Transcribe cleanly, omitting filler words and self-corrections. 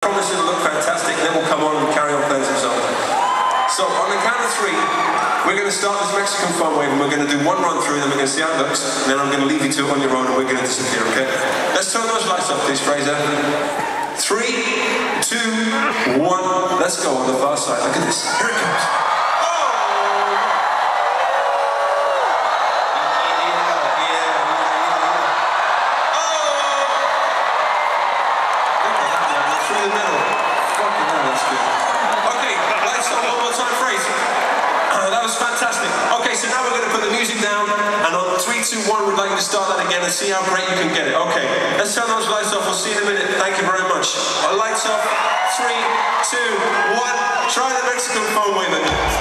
Promises look fantastic, then we'll come on and carry on playing some songs. So on the count of three, we're going to start this Mexican Fun Wave, and we're going to do one run through, then we're going to see how it looks, and then I'm going to leave you two on your own, and we're going to disappear, okay? Let's turn those lights off, please, Fraser. 3, 2, 1, let's go on the far side. Look at this, here it comes. Fantastic. Okay, so now we're going to put the music down, and on 3, 2, 1, we'd like you to start that again and see how great you can get it. Okay, let's turn those lights off. We'll see you in a minute. Thank you very much. Lights off. 3, 2, 1. Try the Mexican Phone Wave.